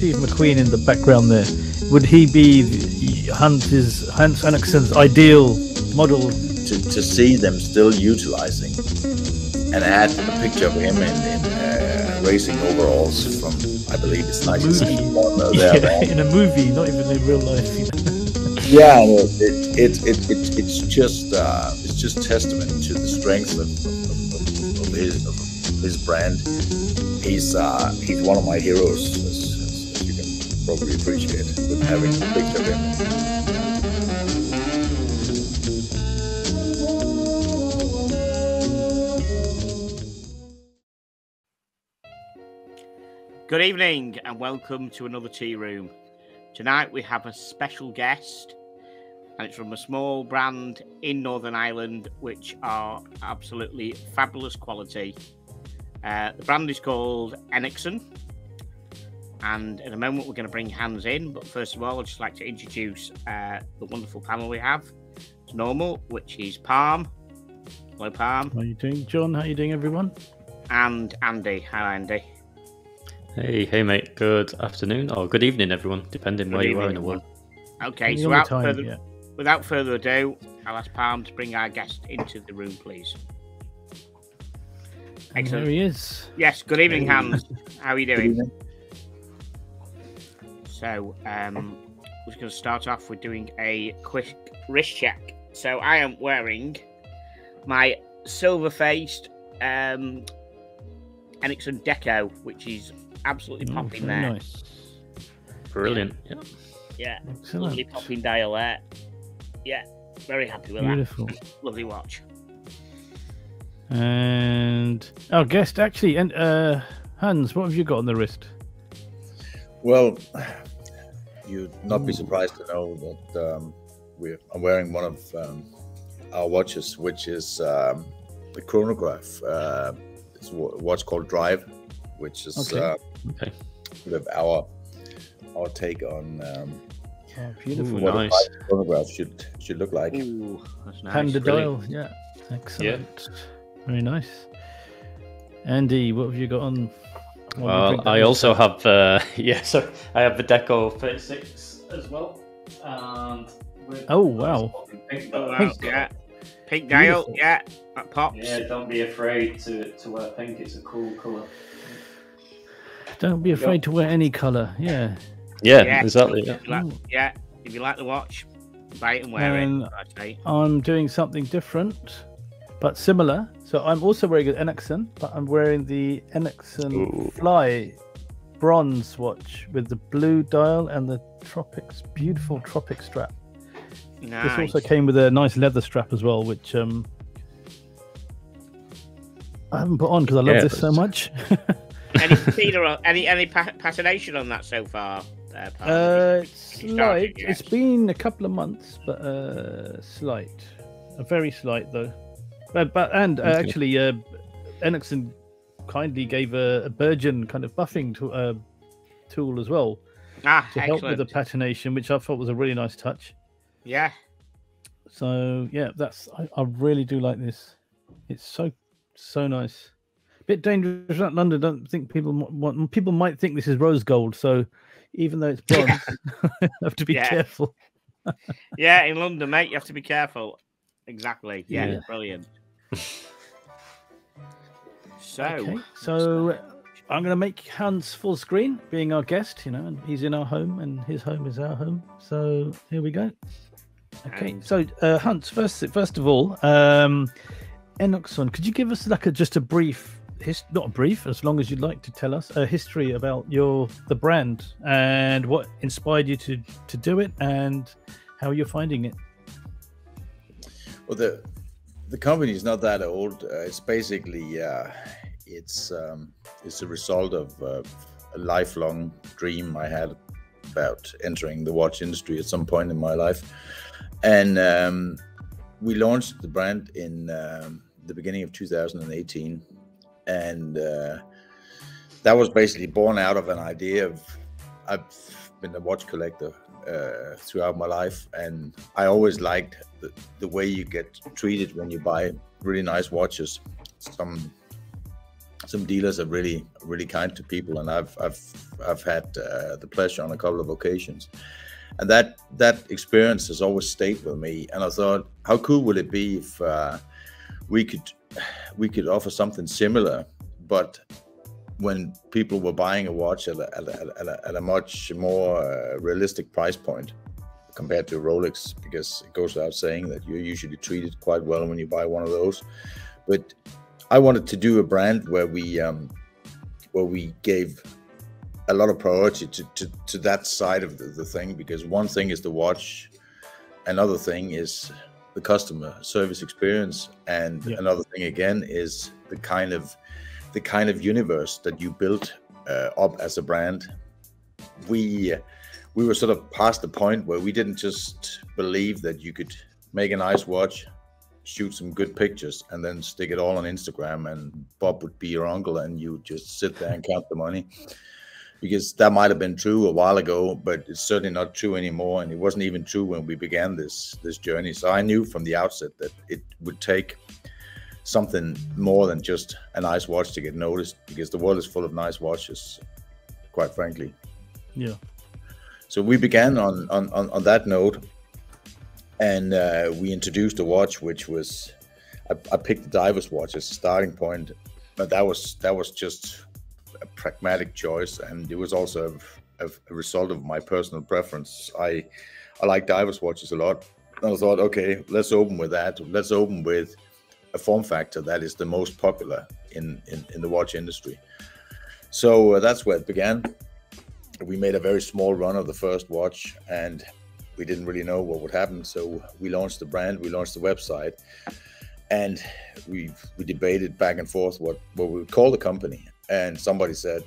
Steve McQueen in the background there, would he be Hans Enoksen's ideal model? To see them still utilizing and add a picture of him in racing overalls from, I believe it's 1961. In a movie, not even in real life. Yeah, it's just testament to the strength of his brand. He's one of my heroes, as you can probably appreciate, with having a picture of him. Good evening and welcome to another Tea Room. Tonight we have a special guest, and it's from a small brand in Northern Ireland which are absolutely fabulous quality. The brand is called Enoksen, and in a moment we're going to bring Hans in, but first of all I'd just like to introduce the wonderful panel we have. It's normal, which is Palm. Hello Palm. How are you doing John? How are you doing everyone? And Andy. Hi Andy. Hey mate, good afternoon or good evening everyone, depending where you are in the world. Okay, so without further ado, I'll ask Palm to bring our guest into the room, please. Excellent. There he is. Yes, good evening Hans, how are you doing? So, we're going to start off with doing a quick wrist check. So I am wearing my silver-faced Enoksen Deco, which is absolutely popping there. Nice. Brilliant. Yeah. Lovely popping dial there. Yeah. Very happy with that. Beautiful. Lovely watch. And our guest actually, and Hans, what have you got on the wrist? Well, you'd not be surprised to know that I'm wearing one of our watches, which is the chronograph. It's what's called Drive, which is sort of our take on what nice a chronograph should look like. Ooh, that's nice. Panda dial, yeah, excellent, yeah. Very nice. Andy, what have you got on? Well, I also have so I have the Deco 36 as well. And oh wow, pink dial, yeah, that pops. Yeah, don't be afraid to wear pink. It's a cool colour. Don't be afraid to wear any colour. Yeah. Yeah, exactly. Yeah, if you like the watch, buy it and wear it. Okay. I'm doing something different, but similar. So I'm also wearing an Enoksen, but I'm wearing the Enoksen Fly bronze watch with the blue dial and the tropics, beautiful tropic strap. Nice. This also came with a nice leather strap as well, which I haven't put on because I love this so much. any patination on that so far? Slight. It's been a couple of months, but slight, very slight though. But actually, Enoksen kindly gave a Bergen kind of buffing tool as well to help with the patination, which I thought was a really nice touch. Yeah. So yeah, I really do like this. It's so nice. Bit dangerous around London. Don't think people might think this is rose gold. So even though it's bronze, have to be careful. Yeah, in London, mate, you have to be careful. Exactly. Yeah, yeah. Brilliant. So I'm going to make Hans full screen, being our guest. You know, and he's in our home, and his home is our home. So here we go. Okay, so Hans, first of all, Enoksen, could you give us like just a brief, not a brief, as long as you'd like to tell us, a history about the brand and what inspired you to do it and how you're finding it? Well, the company is not that old. It's basically it's a result of a lifelong dream I had about entering the watch industry at some point in my life. And we launched the brand in the beginning of 2018, and that was basically born out of an idea of, I've been a watch collector throughout my life, and I always liked the way you get treated when you buy really nice watches. Some some dealers are really, really kind to people, and I've had the pleasure on a couple of occasions, and that experience has always stayed with me. And I thought, how cool would it be if we could offer something similar, but when people were buying a watch at a much more realistic price point compared to Rolex, because it goes without saying that you're usually treated quite well when you buy one of those. But I wanted to do a brand where we gave a lot of priority to that side of the thing, because one thing is the watch, another thing is the customer service experience, and another thing again is the kind of universe that you built up as a brand. We were sort of past the point where we didn't just believe that you could make a nice watch, shoot some good pictures, and then stick it all on Instagram, and Bob would be your uncle and you just sit there and count the money. Because that might have been true a while ago, but it's certainly not true anymore, and it wasn't even true when we began this journey. So I knew from the outset that it would take something more than just a nice watch to get noticed, because the world is full of nice watches, quite frankly. Yeah. So we began on that note, and we introduced a watch which was, I picked the diver's watch as a starting point, but that was just a pragmatic choice, and it was also a result of my personal preference. I like diver's watches a lot, and I thought, okay, let's open with that. Let's open with a form factor that is the most popular in the watch industry. So that's where it began. We made a very small run of the first watch, and we didn't really know what would happen. So we launched the brand, we launched the website, and we debated back and forth what we would call the company. And somebody said,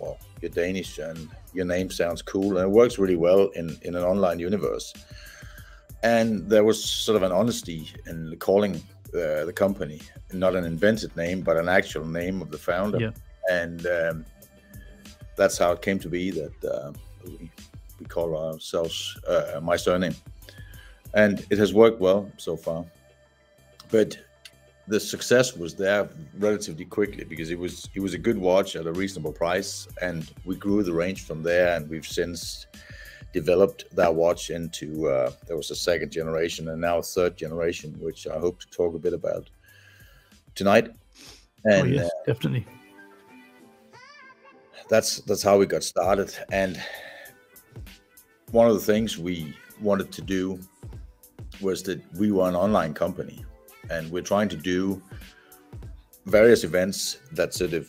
well, you're Danish and your name sounds cool and it works really well in an online universe. And there was sort of an honesty in calling the company, not an invented name, but an actual name of the founder. Yeah. And that's how it came to be that we call ourselves my surname, and it has worked well so far. But the success was there relatively quickly, because it was a good watch at a reasonable price, and we grew the range from there. And we've since developed that watch into there was a second generation and now a third generation, which I hope to talk a bit about tonight. And oh, yes, definitely. That's how we got started. And one of the things we wanted to do was that we were an online company, and we're trying to do various events that sort of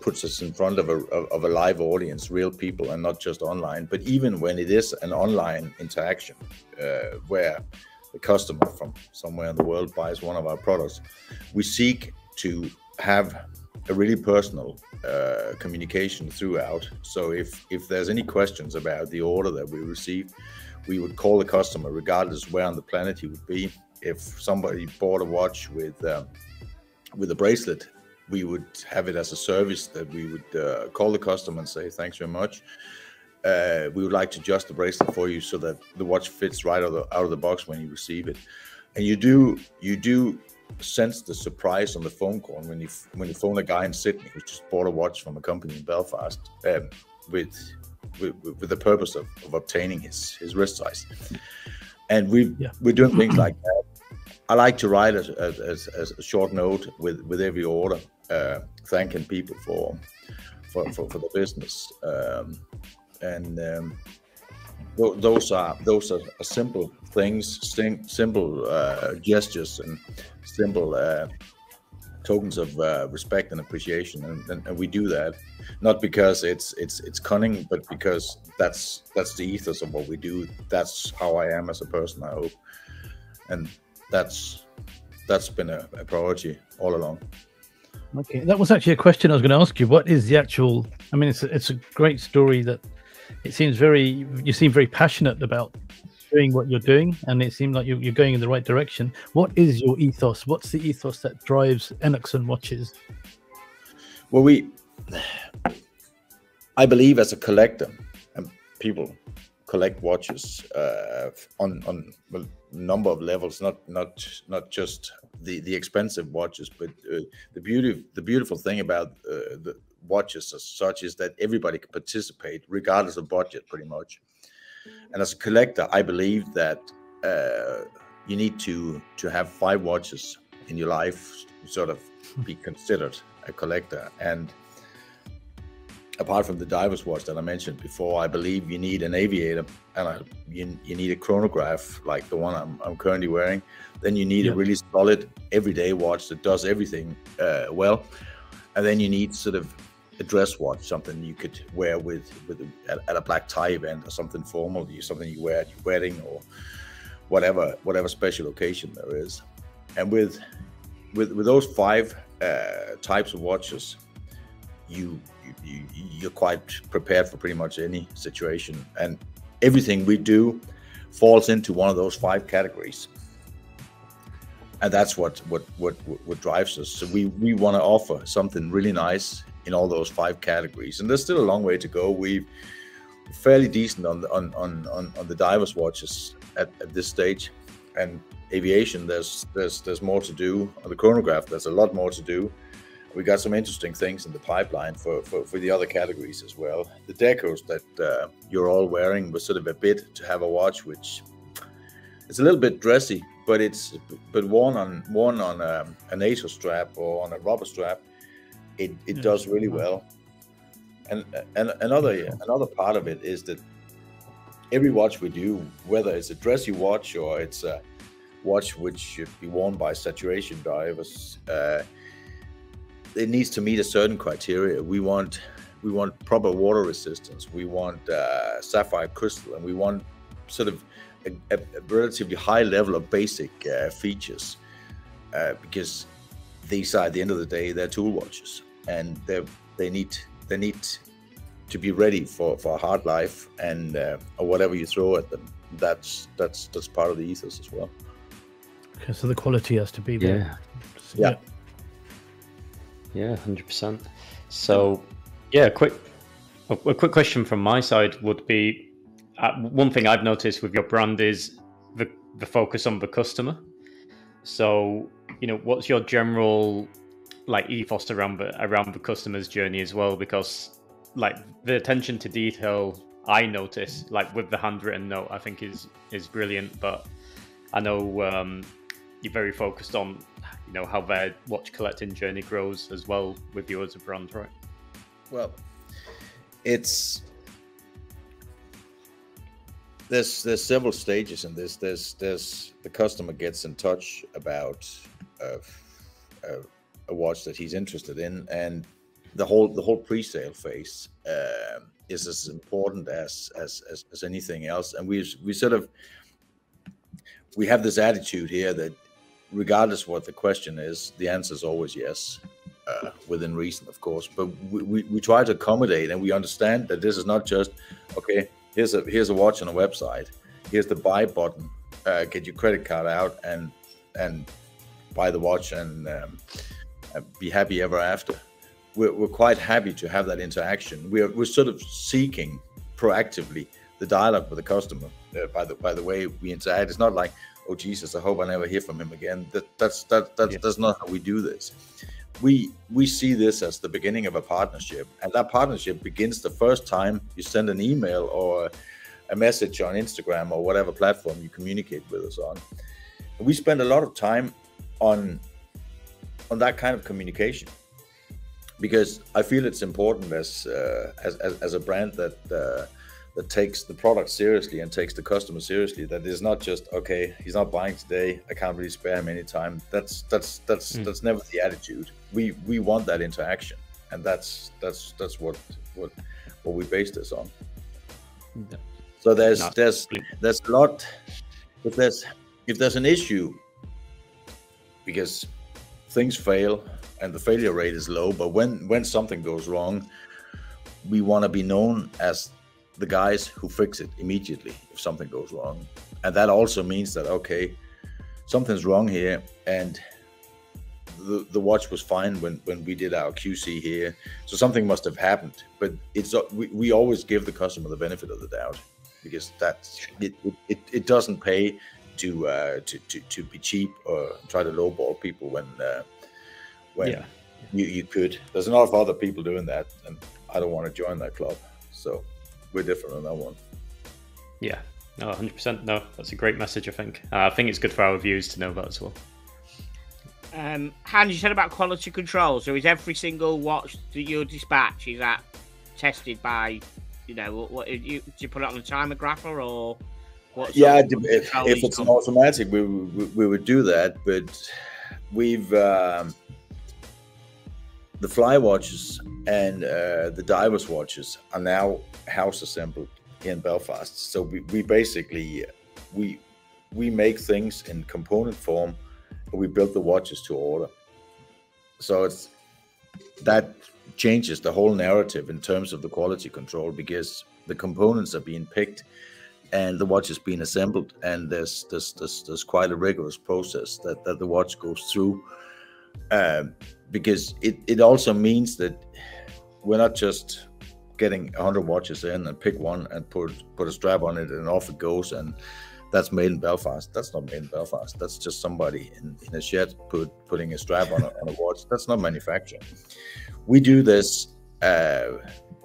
puts us in front of a live audience, real people, and not just online. But even when it is an online interaction where the customer from somewhere in the world buys one of our products, we seek to have a really personal communication throughout. So if there's any questions about the order that we receive, we would call the customer regardless where on the planet he would be. If somebody bought a watch with a bracelet, we would have it as a service that we would call the customer and say, thanks very much. We would like to adjust the bracelet for you so that the watch fits right out of the box when you receive it. And you do sense the surprise on the phone call when you phone a guy in Sydney who just bought a watch from a company in Belfast with the purpose of obtaining his wrist size. And we're doing things like that. I like to write a short note with every order, thanking people for the business. Those are simple things, simple gestures, and simple tokens of respect and appreciation, and we do that not because it's cunning, but because that's the ethos of what we do. That's how I am as a person, I hope, and that's been a priority all along. Okay, that was actually a question I was going to ask you. What is the actual? I mean, it's a great story that. It seems very. You seem very passionate about doing what you're doing, and it seems like you're going in the right direction. What is your ethos? What's the ethos that drives Enoksen Watches? Well, I believe as a collector, and people collect watches on a number of levels, not just the expensive watches, but the beautiful thing about the watches as such is that everybody can participate regardless of budget, pretty much. And as a collector, I believe that you need to have 5 watches in your life to sort of be considered a collector. And apart from the diver's watch that I mentioned before, I believe you need an aviator, and you need a chronograph like the one I'm currently wearing. Then you need a really solid everyday watch that does everything well. And then you need sort of a dress watch, something you could wear at a black tie event or something formal, something you wear at your wedding or whatever special occasion there is. And with those 5 types of watches, you're quite prepared for pretty much any situation, and everything we do falls into one of those 5 categories, and that's what drives us. So we want to offer something really nice in all those 5 categories, and there's still a long way to go. We've fairly decent on the divers watches at this stage, and aviation there's more to do. On the chronograph, there's a lot more to do. We got some interesting things in the pipeline for the other categories as well. The decos that you're all wearing was sort of a bid to have a watch, which it's a little bit dressy, but worn on a NATO strap or on a rubber strap, it does really well. And another part of it is that every watch we do, whether it's a dressy watch or it's a watch which should be worn by saturation divers, it needs to meet a certain criteria. We want proper water resistance. We want sapphire crystal, and we want sort of a relatively high level of basic features, because these are, at the end of the day, they're tool watches, and they need to be ready for a hard life and or whatever you throw at them. That's part of the ethos as well. Okay, so the quality has to be there. Yeah. Yeah, 100%. So, yeah, a quick question from my side would be, one thing I've noticed with your brand is the focus on the customer. So, you know, what's your general like ethos around the customer's journey as well? Because like the attention to detail I notice, like with the handwritten note, I think is brilliant. But I know you're very focused on, you know, how their watch collecting journey grows as well with you as a brand, right? Well, there's several stages in this. There's the customer gets in touch about a watch that he's interested in, and the whole pre-sale phase is as important as anything else. And we have this attitude here that, regardless of what the question is, the answer is always yes, within reason, of course. But we try to accommodate, and we understand that this is not just, okay, here's a watch on a website, here's the buy button, get your credit card out and buy the watch and be happy ever after. We're quite happy to have that interaction. We're sort of seeking proactively the dialogue with the customer by the way we interact. It's not like, oh Jesus, I hope I never hear from him again. That's not how we do this. We see this as the beginning of a partnership, and that partnership begins the first time you send an email or a message on Instagram or whatever platform you communicate with us on. And we spend a lot of time on that kind of communication, because I feel it's important as a brand that takes the product seriously and takes the customer seriously. That is not just, okay, he's not buying today, I can't really spare him any time. That's never the attitude. We want that interaction, and that's what we base this on. Yeah. So there's a lot. If there's an issue, because things fail and the failure rate is low, but when something goes wrong, we want to be known as the guys who fix it immediately if something goes wrong. And that also means that, okay, something's wrong here, and the watch was fine when we did our QC here, so something must have happened. But we always give the customer the benefit of the doubt. because that's it doesn't pay to be cheap or try to lowball people when yeah. you could. There's a lot of other people doing that, and I don't want to join that club. So we're different on that one. Yeah, no, 100%. No, that's a great message. I think it's good for our viewers to know that as well. Hans, you said about quality control. So is every single watch that you dispatch, is that tested by, you know, do you put it on a timer grapher or what? Yeah, if it's an automatic, we would do that. But we've the fly watches and the divers watches are now house assembled in Belfast. So we basically we make things in component form. We built the watches to order, so it's that changes the whole narrative in terms of the quality control, because the components are being picked and the watch is being assembled, and there's quite a rigorous process that the watch goes through, because it also means that we're not just getting 100 watches in and pick one and put a strap on it and off it goes, and that's made in Belfast. That's not made in Belfast. That's just somebody in a shed putting a strap on a watch. That's not manufacturing. We do this the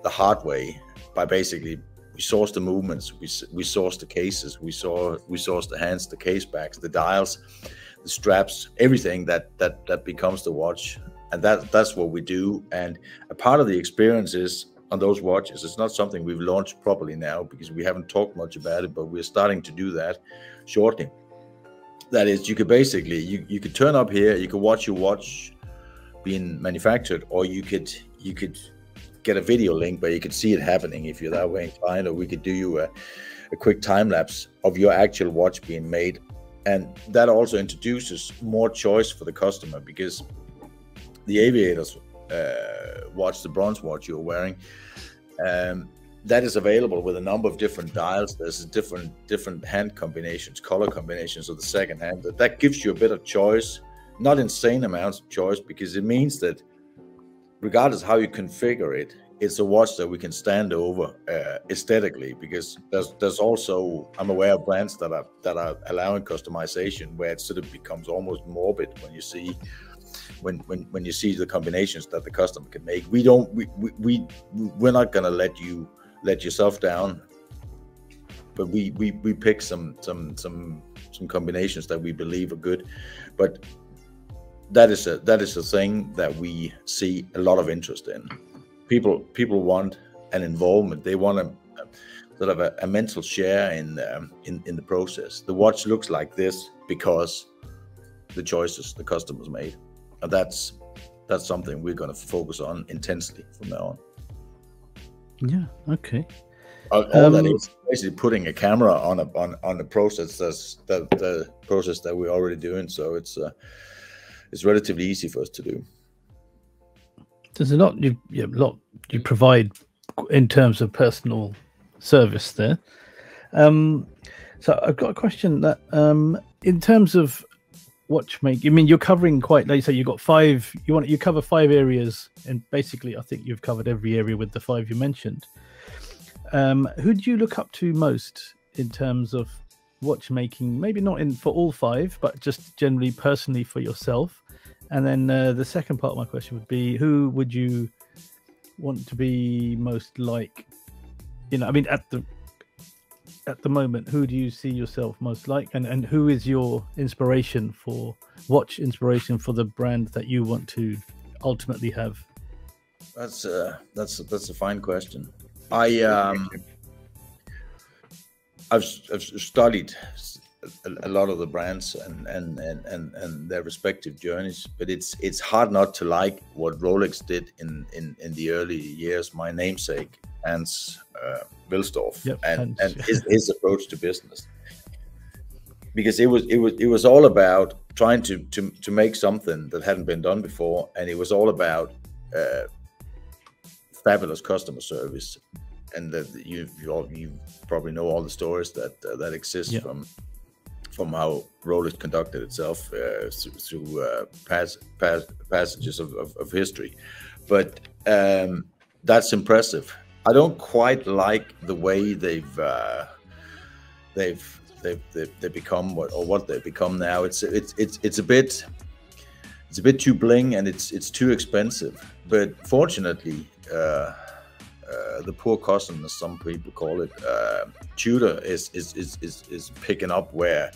hard way by basically we source the movements, we source the cases, we source the hands, the case backs, the dials, the straps, everything that becomes the watch, and that's what we do. And a part of the experience is on those watches. It's not something we've launched properly now because we haven't talked much about it, but we're starting to do that shortly. That is, you could basically you could turn up here, you could watch your watch being manufactured, or you could get a video link, but you could see it happening if you're that way inclined, or we could do you a quick time lapse of your actual watch being made. And that also introduces more choice for the customer, because the aviators watch, the bronze watch you're wearing, that is available with a number of different dials. There's different hand combinations, color combinations of the second hand. That gives you a bit of choice, not insane amounts of choice, because it means that regardless how you configure it, it's a watch that we can stand over aesthetically. Because there's also, I'm aware of brands that are allowing customization where it sort of becomes almost morbid when you see. When you see the combinations that the customer can make. We're not gonna let yourself down, but we pick some combinations that we believe are good. But that is a thing that we see a lot of interest in. People want an involvement. They want a sort of a mental share in the process. The watch looks like this because the choices the customer's made. And that's something we're going to focus on intensely from now on. Yeah, okay. All that is basically putting a camera on the process. That's the process that we're already doing. So it's relatively easy for us to do. There's a lot you provide in terms of personal service there. So I've got a question that in terms of watchmaking, I mean, you're covering quite, like you say, you've got five, you cover five areas, and basically I think you've covered every area with the five you mentioned. Who do you look up to most in terms of watchmaking? Maybe not in for all five, but just generally personally for yourself. And then the second part of my question would be, who would you want to be most like? You know, I mean, at the moment, who do you see yourself most like, and who is your inspiration for watch inspiration for the brand that you want to ultimately have? That's a fine question. I've studied a lot of the brands and their respective journeys, but it's hard not to like what Rolex did in the early years. My namesake, Hans Wilsdorf, yep, and his approach to business, because it was all about trying to make something that hadn't been done before, and it was all about fabulous customer service, and that you probably know all the stories that exist, yep, from how Rolex conducted itself through passages of history, but that's impressive. I don't quite like the way they've they've become what they've become now. It's a bit too bling, and it's too expensive. But fortunately, the poor cousin, as some people call it, Tudor is picking up where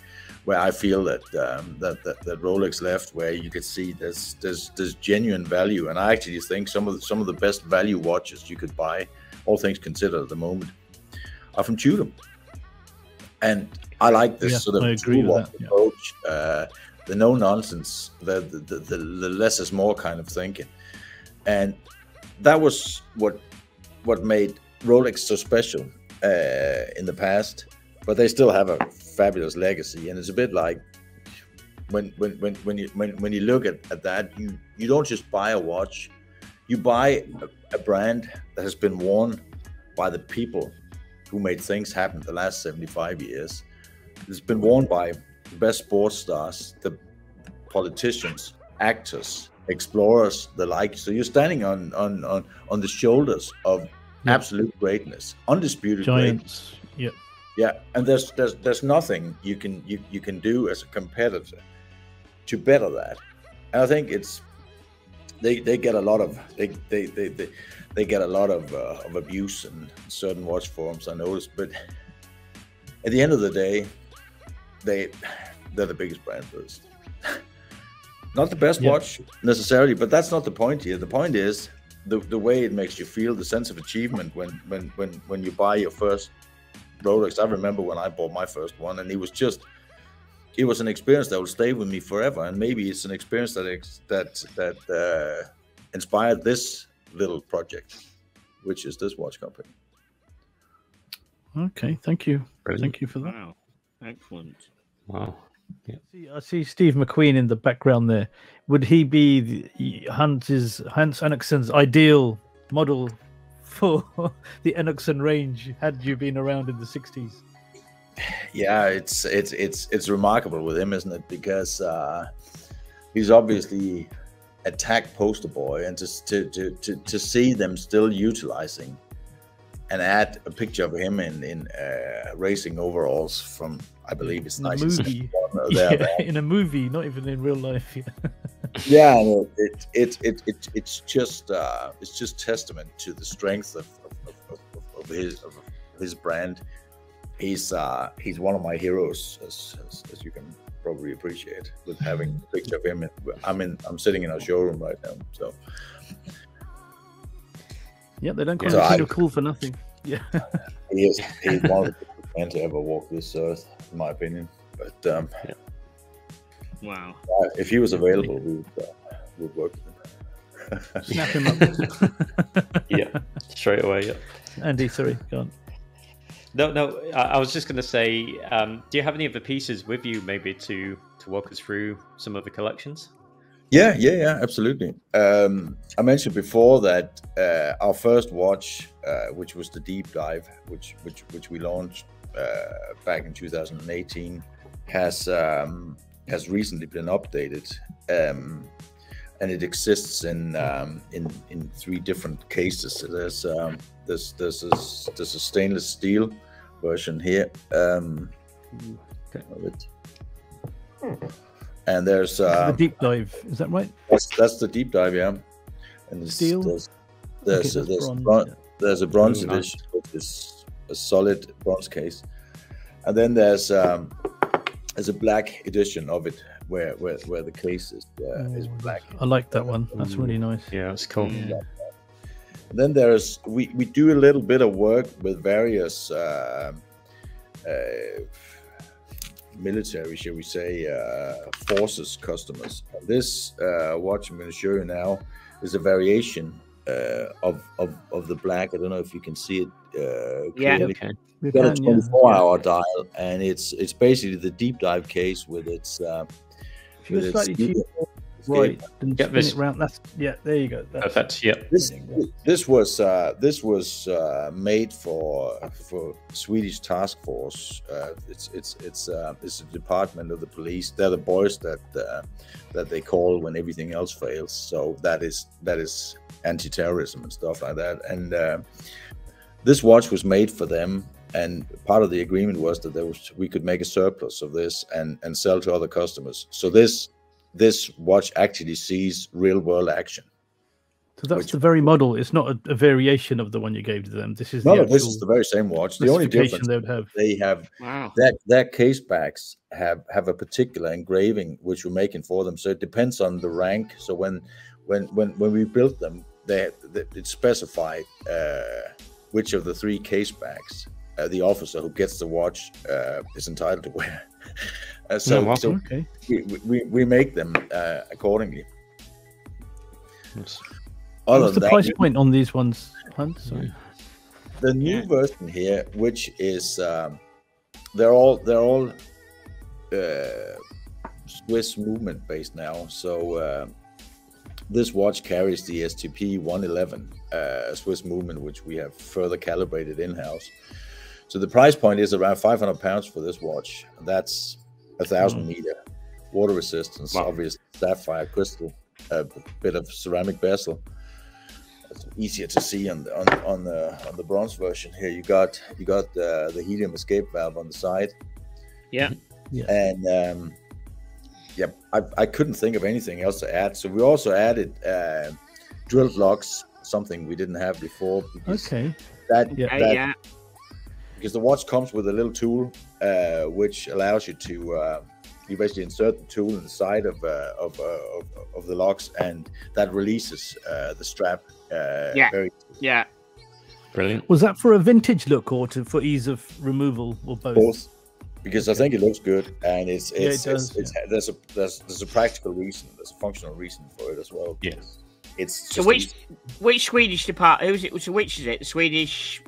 I feel that that Rolex left, where you could see there's genuine value, and I actually think some of the best value watches you could buy, all things considered at the moment, are from Tudor. And I like this sort of two-watch approach, the no nonsense, the less is more kind of thinking, and that was what made Rolex so special in the past. But they still have a fabulous legacy, and it's a bit like when you look at that, you don't just buy a watch, you buy a brand that has been worn by the people who made things happen the last 75 years. It's been worn by the best sports stars, the politicians, actors, explorers, the like. So you're standing on the shoulders of absolute greatness, undisputed giants. Greatness. Yeah. And there's nothing you can do as a competitor to better that. And I think it's they get a lot of abuse in certain watch forums, I noticed, but at the end of the day, they're the biggest brand first. Not the best watch necessarily, but that's not the point here. The point is the way it makes you feel, the sense of achievement when you buy your first Rolex. I remember when I bought my first one, and it was an experience that will stay with me forever. And maybe it's an experience that inspired this little project, which is this watch company. Okay, thank you. Brilliant. Thank you for that. Wow. Excellent. Wow. Yeah. I see Steve McQueen in the background there. Would he be Hans Enoksen's ideal model for the Enoksen range had you been around in the 60s? Yeah, it's remarkable with him, isn't it? Because he's obviously a tech poster boy, and to see them still utilizing and add a picture of him in racing overalls from, I believe it's 1961. In a movie, not even in real life. Yeah, it's just testament to the strength of his brand. He's one of my heroes, as you can probably appreciate, with having a picture of him. I'm sitting in our showroom right now, so. Yeah, they don't call him cool for nothing. Yeah, he's one of the best men to ever walk this earth, in my opinion. But wow, if he was available, we would work with him. Snap him up. Straight away. Yeah, Andy, sorry, go on. No, I was just going to say, do you have any of the pieces with you, maybe to walk us through some of the collections? Yeah, absolutely. I mentioned before that our first watch, which was the Deep Dive, which we launched back in 2018, has recently been updated, and it exists in three different cases. There's a stainless steel version here, of it. And there's the Deep Dive, is that right? That's the Deep Dive, yeah. And there's a bronze edition, which is a solid bronze case, and then there's a black edition of it where the case is black. I like that one. That's really nice. Yeah, it's cool. Yeah. And then there's we do a little bit of work with various military, shall we say, forces customers. This watch I'm going to show you now is a variation of the black. I don't know if you can see it clearly. Yeah, okay. We've got a 24-hour dial, and it's basically the Deep Dive case with its. If you're slightly cheaper, right? Get this round. Yeah, there you go. Perfect. Yeah. This was made for Swedish task force. It's a department of the police. They're the boys that they call when everything else fails. So that is anti-terrorism and stuff like that. And this watch was made for them And part of the agreement was that there was, we could make a surplus of this and sell to other customers. So this watch actually sees real world action. So that's the very model. It's not a variation of the one you gave to them. This is no, this is the very same watch. The only difference they have wow. their case backs have a particular engraving which we're making for them. So it depends on the rank. So when we built them, it specified which of the three case backs the officer who gets the watch is entitled to wear. We make them accordingly. Yes. What's the price point on these ones? Sorry. The new version here, which is they're all Swiss movement based now. So this watch carries the STP 111 Swiss movement, which we have further calibrated in house. So the price point is around £500 for this watch. That's 1,000 meter water resistance, obvious sapphire crystal, a bit of ceramic bezel. It's easier to see on the bronze version here. You got the helium escape valve on the side. Yeah. And I couldn't think of anything else to add. So we also added drilled locks, something we didn't have before. Because the watch comes with a little tool which allows you to you basically insert the tool in the side of the locks, and that releases the strap. Brilliant. Was that for a vintage look or for ease of removal, or both? Both, because I think it looks good, and there's a practical reason, there's a functional reason for it as well. Yes. It's so which Swedish department? Which is it? The Swedish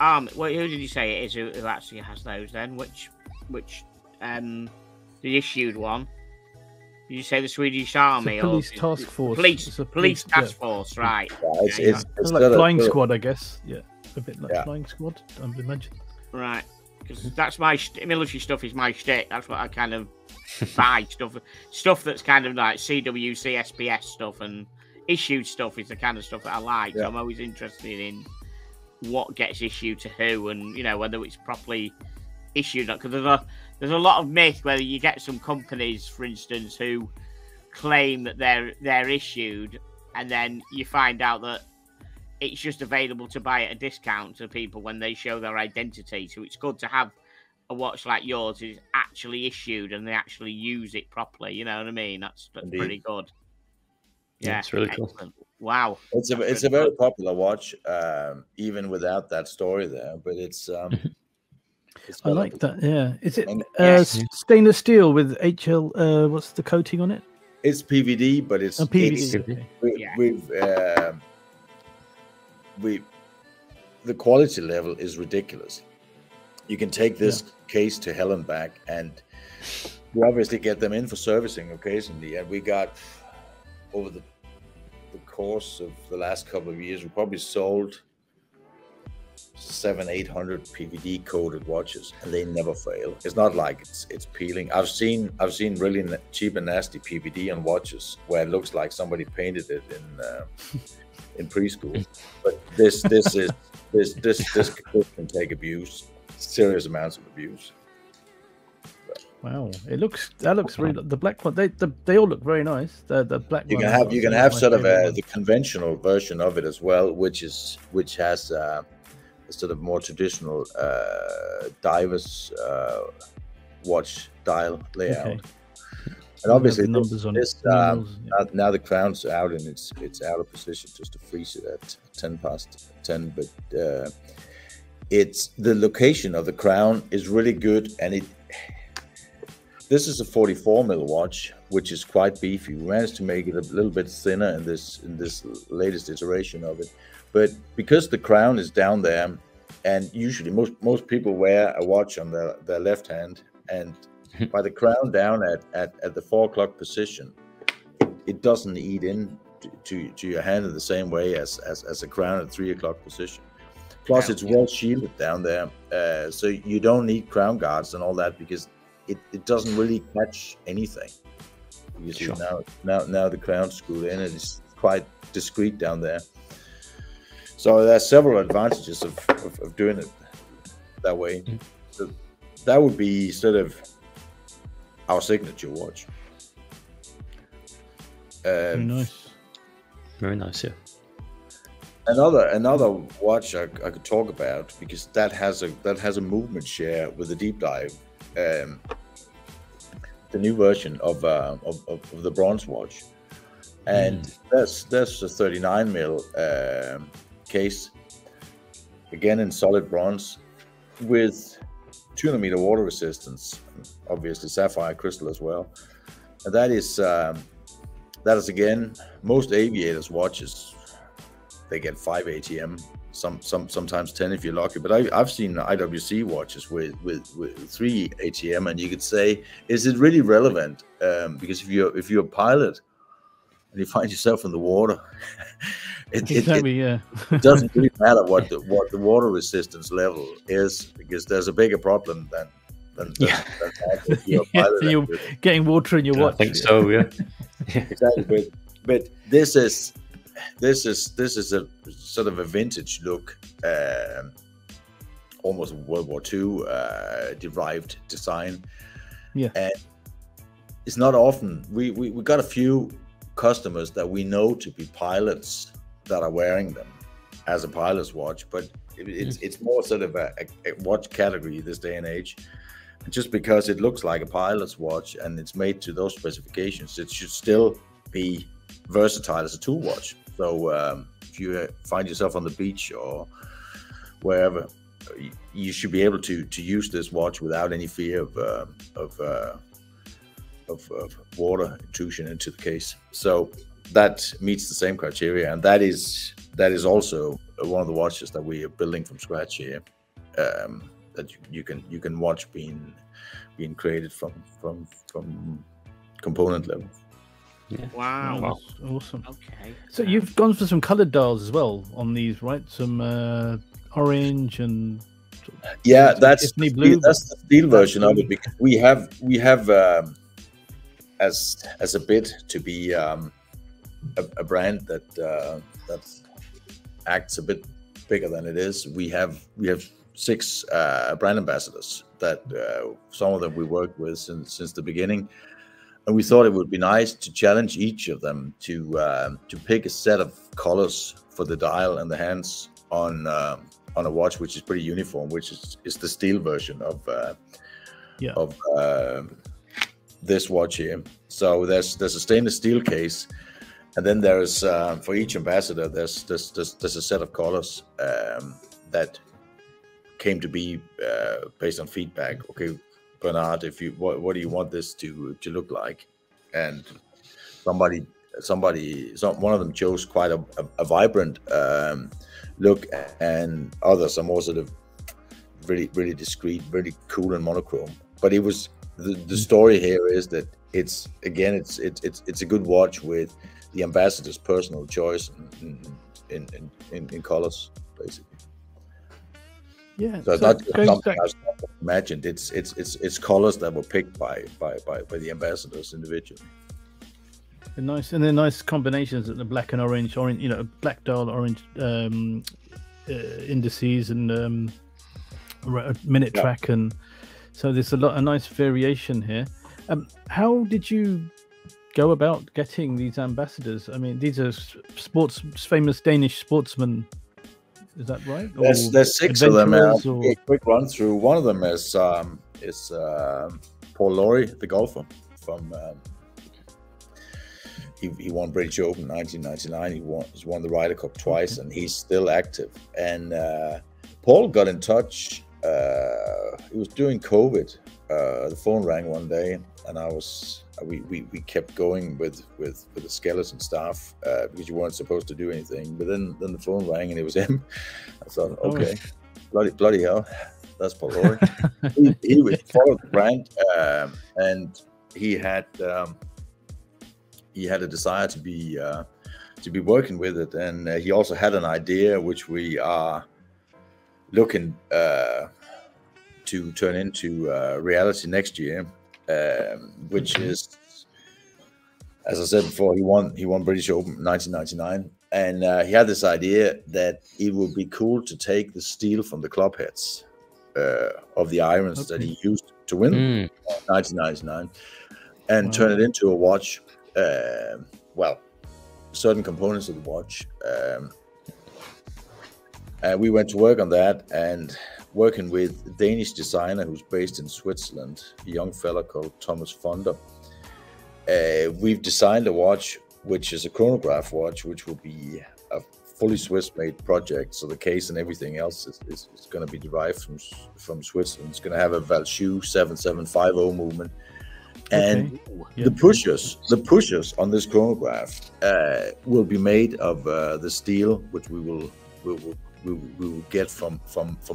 Army? Who did you say it is? Who actually has those? Then which the issued one? Did you say the Swedish Army or police task force? Right. Yeah, it's like flying squad, I guess. Yeah, a bit like flying squad, I would imagine. Right, because that's my military stuff is my shtick. That's what I kind of buy stuff that's kind of like CWC, SPS stuff, and issued stuff is the kind of stuff that I like. Yeah. So I'm always interested in what gets issued to who, and you know whether it's properly issued or not. Because there's a lot of myth where you get some companies, for instance, who claim that they're issued, and then you find out that it's just available to buy at a discount to people when they show their identity. So it's good to have a watch like yours is actually issued and they actually use it properly. You know what I mean? That's pretty good. Yeah, it's really excellent. Cool. Wow, it's a very popular watch, even without that story there. But it's. I like that. Yeah, is it stainless steel with HL? What's the coating on it? It's PVD, but it's PVD. The quality level is ridiculous. You can take this case to hell and back, and we obviously get them in for servicing occasionally. And we got over the course of the last couple of years, we probably sold 700-800 PVD coded watches, and they never fail. It's not like it's peeling. I've seen really cheap and nasty PVD on watches where it looks like somebody painted it in preschool. But this can take abuse, serious amounts of abuse. But, wow, that looks really, the black one. They all look very nice. The black you can one have you can have sort of the conventional version of it as well, which has. Sort of more traditional diver's watch dial layout, and obviously now the crown's out and it's out of position just to freeze it at 10 past 10. But it's the location of the crown is really good, and this is a 44 mil watch, which is quite beefy. We managed to make it a little bit thinner in this latest iteration of it. But because the crown is down there, and usually most people wear a watch on their left hand, and by the crown down at the 4 o'clock position, it doesn't eat in to your hand in the same way as a crown at 3 o'clock position. Plus, it's well shielded down there, so you don't need crown guards and all that, because it doesn't really catch anything. You see, now the crown's screwed in, and it's quite discreet down there. So there's several advantages of doing it that way. So that would be sort of our signature watch. Very nice. Very nice, yeah. Another watch I could talk about, because that has a movement share with a deep dive. The new version of the bronze watch, and that's a 39mm case, again in solid bronze, with 2mm water resistance, obviously sapphire crystal as well. And that is again, most aviators' watches, they get 5 ATM, sometimes 10 if you're lucky. But I've seen IWC watches with 3 ATM, and you could say, is it really relevant? Because if you're a pilot and you find yourself in the water, it doesn't really matter what the water resistance level is, because there's a bigger problem than you're getting water in your watch. I think so, yeah. Exactly. But this is a sort of a vintage look, almost World War II derived design. Yeah, and it's not often we got a few customers that we know to be pilots that are wearing them as a pilot's watch, but it's more sort of a watch category this day and age. Just because it looks like a pilot's watch and it's made to those specifications, it should still be versatile as a tool watch. So if you find yourself on the beach or wherever, you should be able to use this watch without any fear of water intrusion into the case. So that meets the same criteria, and that is also one of the watches that we are building from scratch here, that you can watch being created from component level. Yeah. Wow. Wow, awesome. Okay, so you've gone for some colored dials as well on these, right? Some orange and yeah, that's blue. That's the steel version of it, because we have as a bid to be a brand that acts a bit bigger than it is. We have 6 brand ambassadors that some of them we worked with since the beginning. And we thought it would be nice to challenge each of them to pick a set of colors for the dial and the hands on a watch which is pretty uniform, which is the steel version of this watch here. So there's a stainless steel case, and then there's for each ambassador there's a set of colors that came to be based on feedback. Okay, Bernard, what do you want this to look like? And one of them chose quite a vibrant look, and others are more sort of really discreet, really cool and monochrome. But it was the story here is that it's a good watch with the ambassador's personal choice in colors, basically. Yeah, so it's not just something I've imagined. It's colors that were picked by the ambassadors individually. And they're nice combinations, that the black and orange, you know, black dial, orange indices, and minute track, and so there's a nice variation here. How did you go about getting these ambassadors? I mean, these are famous Danish sportsmen. Is that right? There's 6 of them. A quick run through. One of them is Paul Lawrie, the golfer. From he won British Open 1999. He's won the Ryder Cup twice, and he's still active. And Paul got in touch. It was during COVID. The phone rang one day, and we kept going with the skeleton staff because you weren't supposed to do anything. But then the phone rang, and it was him. I thought, okay, bloody hell, that's Paul Lawrie. he was part of the brand, and he had a desire to be working with it, and he also had an idea which we are looking to turn into reality next year. Which is, as I said before, he won British Open 1999, and he had this idea that it would be cool to take the steel from the club heads of the irons that he used to win 1999, and turn it into a watch. Well, certain components of the watch. We went to work on that, and working with a Danish designer who's based in Switzerland, a young fella called Thomas Fonda. We've designed a watch which is a chronograph watch, which will be a fully Swiss-made project. So the case and everything else is going to be derived from Switzerland. It's going to have a Valjoux 7750 movement, and the pushers on this chronograph will be made of the steel which we will get from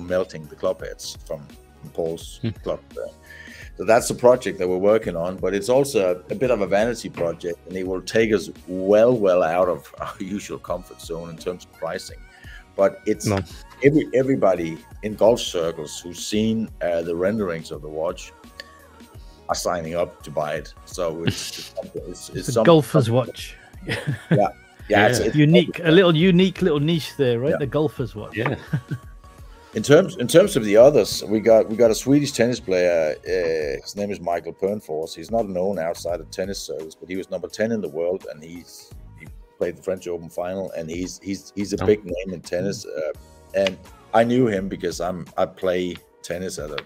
melting the club heads from Paul's club. So that's a project that we're working on, but it's also a bit of a vanity project, and it will take us well out of our usual comfort zone in terms of pricing. But it's everybody in golf circles who's seen the renderings of the watch are signing up to buy it. So it's a golfer's watch. Yeah, it's unique, a little niche there, right? Yeah. The golfer's watch. Yeah. In terms of the others, we got a Swedish tennis player. His name is Michael Pernfors. He's not known outside of tennis circles, but he was number 10 in the world, and he played the French Open final. And he's a big name in tennis. And I knew him because I play tennis at a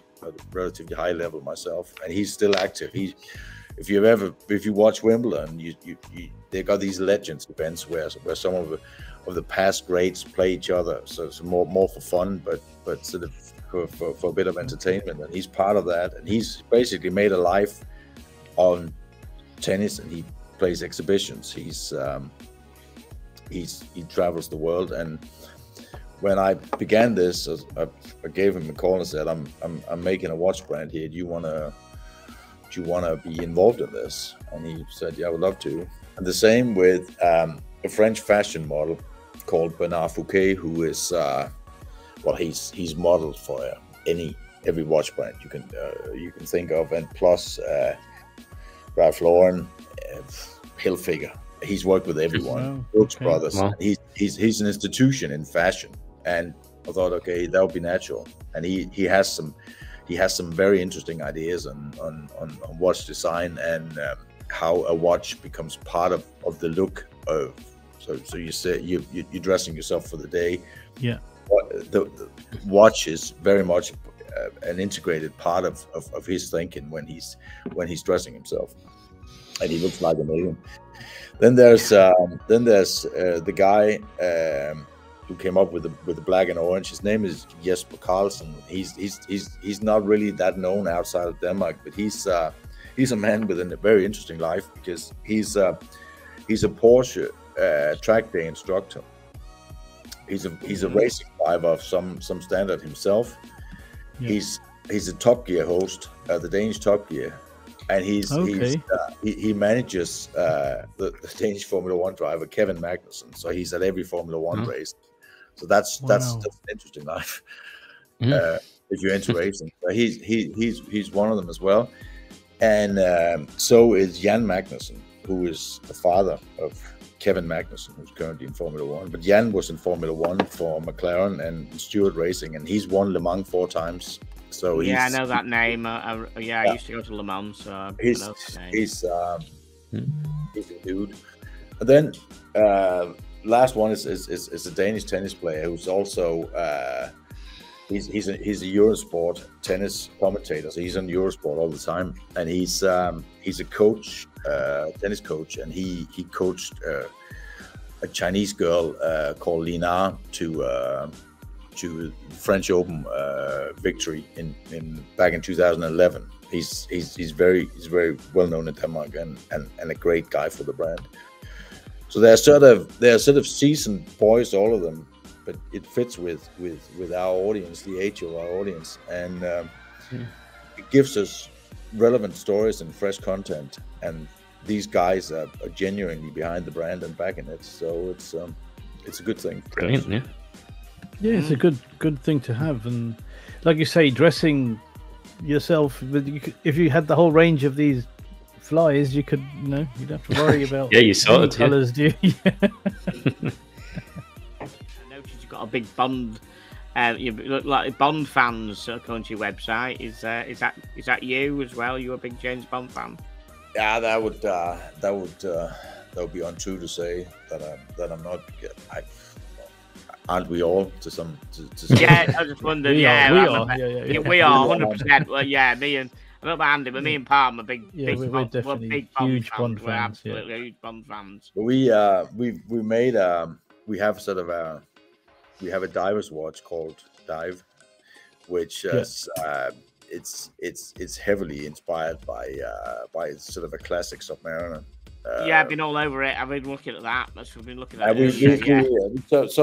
relatively high level myself, and he's still active. If you watch Wimbledon, they got these legends events where some of the past greats play each other, so it's more for fun, but sort of for a bit of entertainment. And he's part of that, and he's basically made a life on tennis, and he plays exhibitions. He travels the world. And when I began this, I gave him a call and said, I'm making a watch brand here. Do you want to be involved in this? And he said, yeah, I would love to. And the same with a French fashion model called Bernard Fouquet, who is well, he's modeled for every watch brand you can think of, and plus Ralph Lauren, Hilfiger. He's worked with everyone. Brooks Brothers. Wow. He's an institution in fashion, and I thought, okay, that would be natural. And he has some very interesting ideas on watch design and how a watch becomes part of the look of. So you say you're dressing yourself for the day. Yeah. The watch is very much an integrated part of his thinking when he's dressing himself, and he looks like an alien. Then there's the guy who came up with the black and orange. His name is Jesper Carlson. He's not really that known outside of Denmark, but he's a man with a very interesting life, because he's a Porsche track day instructor. He's a racing driver of some standard himself. Yeah. He's a Top Gear host, the Danish Top Gear, and he manages the Danish Formula One driver Kevin Magnussen. So he's at every Formula One race. So that's an interesting life if you're into racing. But he's one of them as well. And so is Jan Magnussen, who is the father of Kevin Magnussen, who's currently in Formula One. But Jan was in Formula One for McLaren and Stewart Racing, and he's won Le Mans 4 times. So yeah, I know that name. I used to go to Le Mans, so I know that name. He's a dude. And then last one is a Danish tennis player who's also he's a Eurosport tennis commentator. So he's on Eurosport all the time, and he's a coach, tennis coach, and he coached a Chinese girl called Lina to French Open victory in back in 2011. He's very well known in Denmark, and a great guy for the brand. So they're sort of seasoned boys, all of them. But it fits with our audience, the age of our audience, and it gives us relevant stories and fresh content. And these guys are genuinely behind the brand and backing it, so it's a good thing. Brilliant, yeah. Yeah, it's a good thing to have. And like you say, dressing yourself, if you had the whole range of these flies, you could, you'd have to worry about you saw it, colors, do you? Got a big bond You look like Bond fans, according to your website. Is that you as well? You a big James Bond fan? Yeah, that would be untrue to say that I'm not. Aren't we all to some? To some yeah, I just wondered. Yeah, we are 100%. Well, yeah, me and I don't know about Andy, but me and Palm are big. Yeah, we're big Bond fans. We're absolutely huge Bond fans. But we have a diver's watch called Dive, which it's heavily inspired by sort of a classic Submariner. Yeah, I've been all over it. I've been looking at that. I've been looking at it.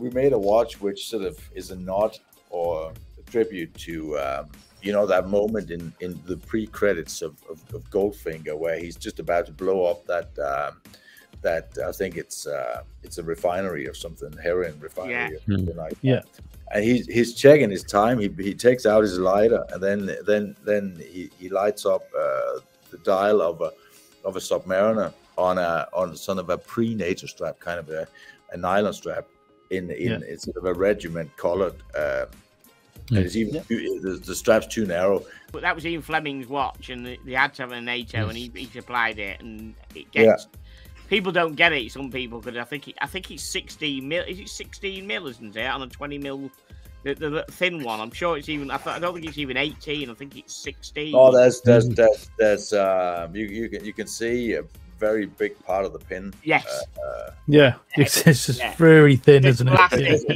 We made a watch which sort of is a nod or a tribute to you know, that moment in the pre-credits of Goldfinger where he's just about to blow up that. That I think it's a refinery or something, heroin refinery, or something like that. Yeah. And he's checking his time. He takes out his lighter, and then he lights up the dial of a Submariner on sort of a pre-NATO strap, kind of a nylon strap in sort of a regiment colored. And it's even the strap's too narrow. But that was Ian Fleming's watch, and they had to have a NATO, and he supplied it, and it gets. Yeah. People don't get it. Some people, because I think it's 16 mil. Is it 16 mil? Isn't it on a 20 mil? The thin one. I'm sure it's even. I don't think it's even 18. I think it's 16. Oh, that's you can see a very big part of the pin. Yes. It's just very thin, isn't it?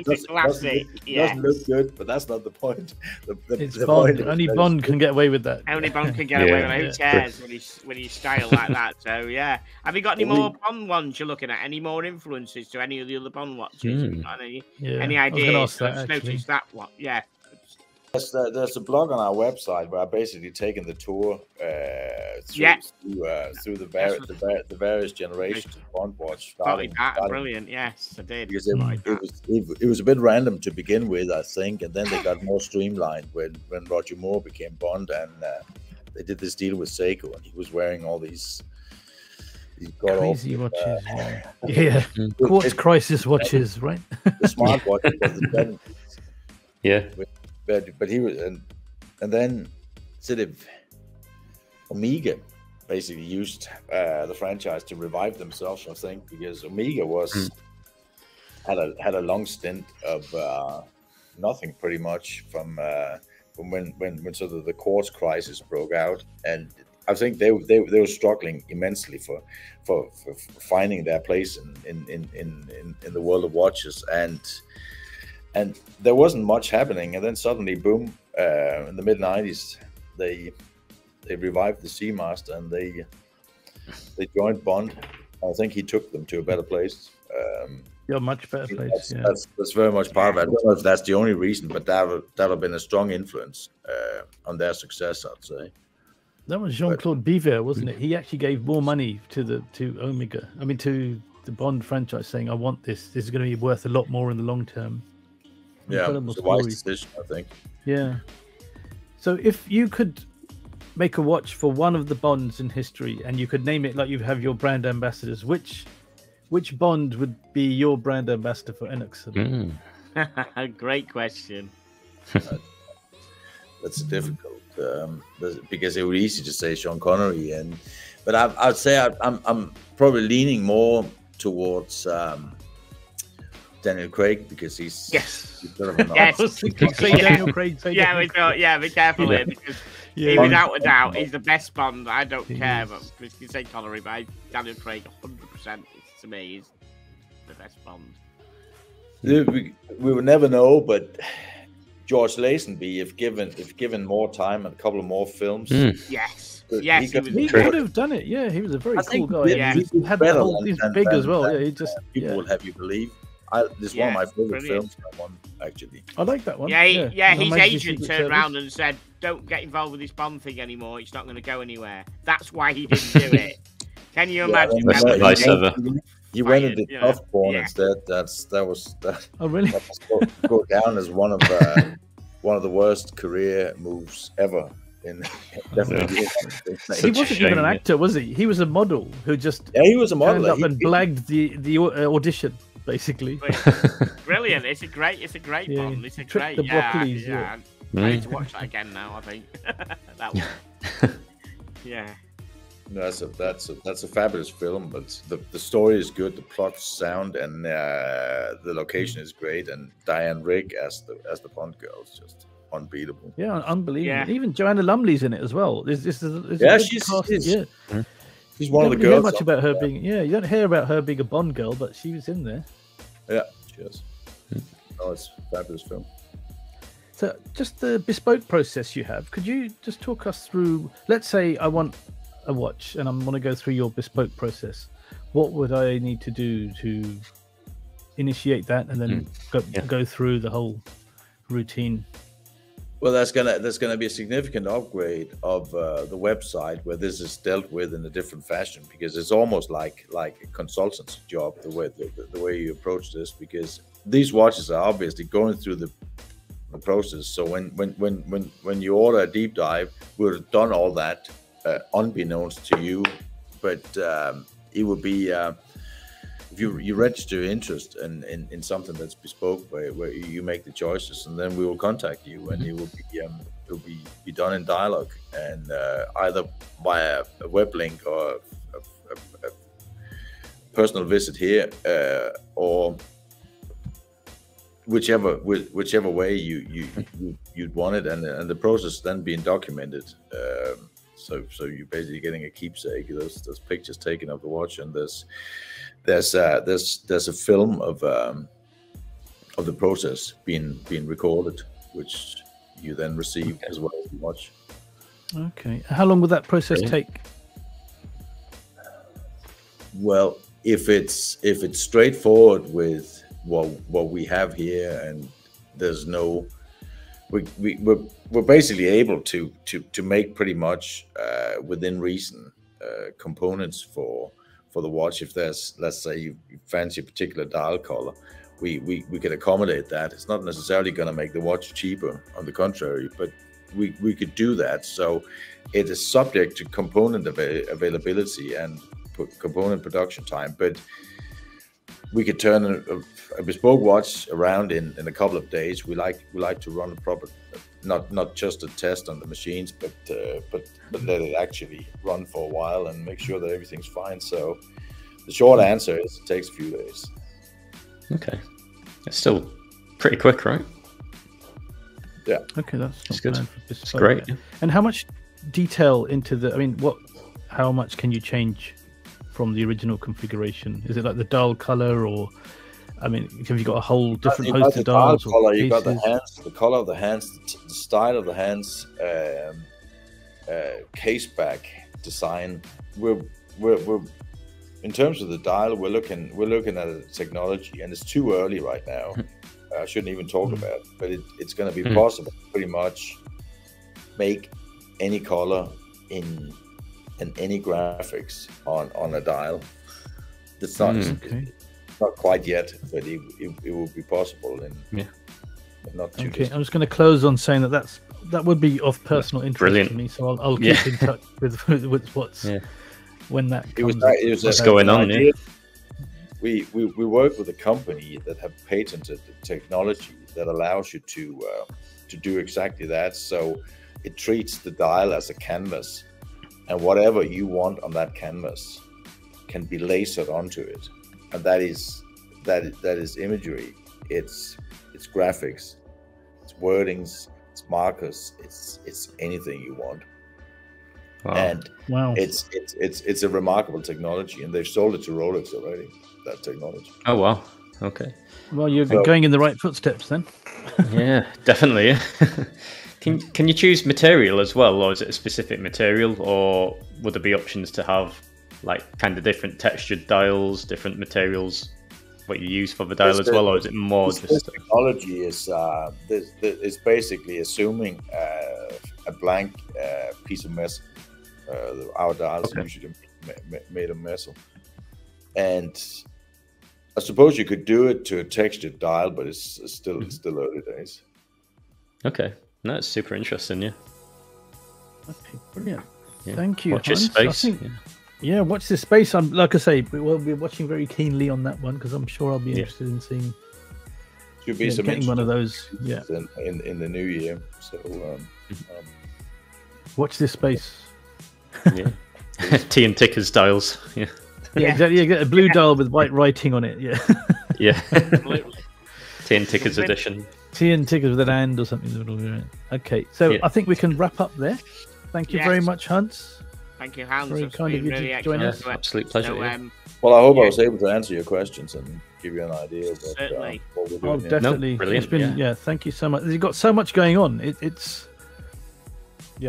It's plastic. It doesn't look good, but that's not the point. Only Bond can get away with that. Only Bond can get away with it. Who cares when you style like that? So yeah. Have you got any more Bond ones you're looking at? Any more influences to any of the other Bond watches? Any ideas? Notice that one. Yeah. There's a blog on our website where I've basically taken the tour through the various generations of Bond watch. Brilliant, yes, I did. Because it was a bit random to begin with, I think, and then they got more streamlined when Roger Moore became Bond, and they did this deal with Seiko, and he was wearing all these... Crazy watches, quartz crisis watches, right? The smart watches of the 70s. Yeah. But he was, and then sort of Omega basically used the franchise to revive themselves, I think, because Omega had a long stint of nothing pretty much from when sort of the quartz crisis broke out, and I think they were struggling immensely for finding their place in the world of watches. And there wasn't much happening, and then suddenly, boom! In the mid-90s, they revived the Seamaster, and they joined Bond. I think he took them to a better place. A much better place. That's very much part of it. I don't know if that's the only reason, but that have been a strong influence on their success, I'd say. That was Jean-Claude Biver, wasn't it? He actually gave more money to Omega. I mean, to the Bond franchise, saying, "I want this. This is going to be worth a lot more in the long term." Yeah, it's a wise decision, I think. Yeah. So if you could make a watch for one of the Bonds in history, and you could name it like you have your brand ambassadors, which Bond would be your brand ambassador for Enoksen? Great question. That's difficult because it would be easy to say Sean Connery, but I'd say I'm probably leaning more towards. Daniel Craig, because he's sort of an artist. Daniel Craig, be careful here, because without a doubt, he's the best Bond. I don't care, but you can say Connery, but Daniel Craig, 100%, to me, is the best Bond. We will never know, but George Lazenby, if given more time and a couple of more films, he could have done it. Yeah, he was a very cool guy. Yeah, he had the whole, he's big as well. Yeah, he just people will have you believe. This is one of my favorite films. That one, actually. I like that one. Yeah. His agent turned around and said, "Don't get involved with this Bond thing anymore. It's not going to go anywhere." That's why he didn't do it. Can you imagine? That's the advice ever. He went into Puffborn instead. That was. Oh really? That was go down as one of the worst career moves ever. He wasn't even an actor, was he? He was a model who just he was a model. He blagged the audition. basically. Brilliant! It's a great yeah. Bond. It's a great. The broccolis, yeah. I need to watch that again now. I think that one. Yeah. That's a fabulous film, but the story is good, the plot's sound, and the location is great, and Diane Rigg as the Bond girl is just unbeatable. Yeah, unbelievable. Yeah. Even Joanna Lumley's in it as well. She's one of the girls. You don't hear much about her being you don't hear about her being a Bond girl, but she was in there. Yeah, she is. Oh, it's a fabulous film. So, just the bespoke process you have. Could you just talk us through? Let's say I want a watch and I want to go through your bespoke process. What would I need to do to initiate that and then go through the whole routine? Well, there's gonna be a significant upgrade of the website where this is dealt with in a different fashion, because it's almost like a consultancy job the way you approach this, because these watches are obviously going through the process. So when you order a deep dive, we've done all that. Unbeknownst to you, but it would be if you register interest in something that's bespoke, where you make the choices, and then we will contact you, and it will be done in dialogue, and either via a web link or a personal visit here, or whichever way you'd want it, and the process then being documented. So you're basically getting a keepsake. There's pictures taken of the watch, and there's a film of the process being recorded, which you then receive as well as the watch. Okay. How long would that process take? Well, if it's straightforward with what we have here, and there's no. We're basically able to make pretty much within reason components for the watch. If there's, let's say, you fancy a particular dial color, we could accommodate that. It's not necessarily going to make the watch cheaper, on the contrary, but we could do that. So it is subject to component availability and component production time, but we could turn a bespoke watch around in a couple of days. We like to run a proper, not just a test on the machines, but let it actually run for a while and make sure that everything's fine. So the short answer is it takes a few days. Okay, it's still pretty quick, right? Yeah. Okay, that's good. It's great. And how much detail into the? I mean, how much can you change from the original configuration? Is it like the dial color, or I mean, have you got a whole different host of dials? You got the hands, the color of the hands, the style of the hands, case back design. We're in terms of the dial, we're looking at a technology, and it's too early right now. I shouldn't even talk about it, but it's going to be possible to pretty much make any color in. And any graphics on a dial. It's not not quite yet, but it will be possible. And not too distant. I'm just going to close on saying that would be of personal interest to me. So I'll keep in touch with what's when that comes. What's going on? Yeah. We work with a company that have patented the technology that allows you to do exactly that. So it treats the dial as a canvas. And whatever you want on that canvas can be lasered onto it, and that is imagery. It's graphics, it's wordings, it's markers, it's anything you want. Wow. And it's a remarkable technology, and they've sold it to Rolex already. That technology. Oh wow! Okay. Well, you're going in the right footsteps then. Yeah, definitely. Can you choose material as well, or is it a specific material, or would there be options to have like kind of different textured dials, different materials, what you use for the dial as well, or is it more just... This technology is it's basically assuming a blank piece of metal. Our dials are usually made of metal. And I suppose you could do it to a textured dial, but it's still early days. Okay. No, it's super interesting, yeah. Okay, brilliant. Yeah. Thank you, Hans. I think Yeah, watch this space. I'm, like I say, we'll be watching very keenly on that one because I'm sure I'll be interested in seeing. Should be some getting one of those. Yeah, in the new year. So watch this space. Yeah, Tea and Tickers dials. Yeah. Yeah, exactly. You get a blue dial with white writing on it. Yeah. Yeah. Tea and Tickers edition. Tea and Tickers with an and or something. That'll be right. Okay, so I think we can wrap up there. Thank you very much, Hans. Thank you, Hans. Very kind of you to join us. Absolute pleasure. So, well, I hope I was able to answer your questions and give you an idea of what we're doing. Oh, definitely. Brilliant. It's been, thank you so much. You've got so much going on. It's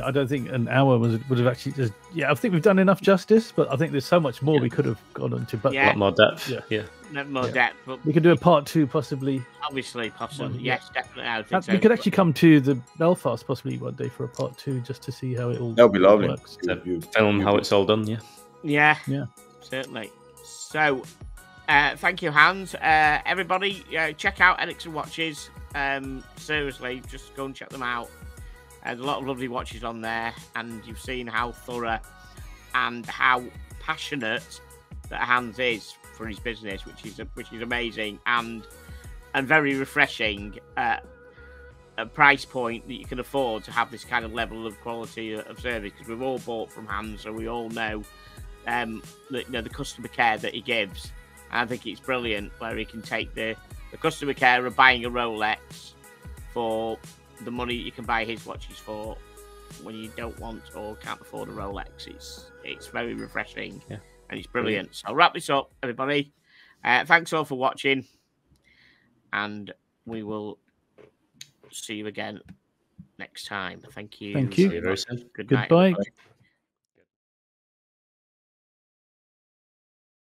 I don't think an hour would have actually just. Yeah, I think we've done enough justice, but I think there's so much more we could have gone on to. But a lot more depth. Yeah, more depth. But we could do a part two, possibly. Possibly. Yes, definitely. I think so. We could actually come to the Belfast possibly one day for a part two, just to see how it all. That would be lovely. Works. Film how it's all done. Yeah. Yeah. Yeah. Certainly. So, thank you, Hans. Everybody, check out Enoksen Watches. Seriously, just go and check them out. There's a lot of lovely watches on there, and you've seen how thorough and how passionate that Hans is for his business, which is amazing and very refreshing. A price point that you can afford to have this kind of level of quality of service, because we've all bought from Hans, so we all know that, the customer care that he gives. And I think it's brilliant where he can take the customer care of buying a Rolex for the money you can buy his watches for when you don't want or can't afford a Rolex. It's very refreshing and it's brilliant. So I'll wrap this up, everybody. Thanks all for watching, and we will see you again next time. Thank you. Thank you. Goodbye.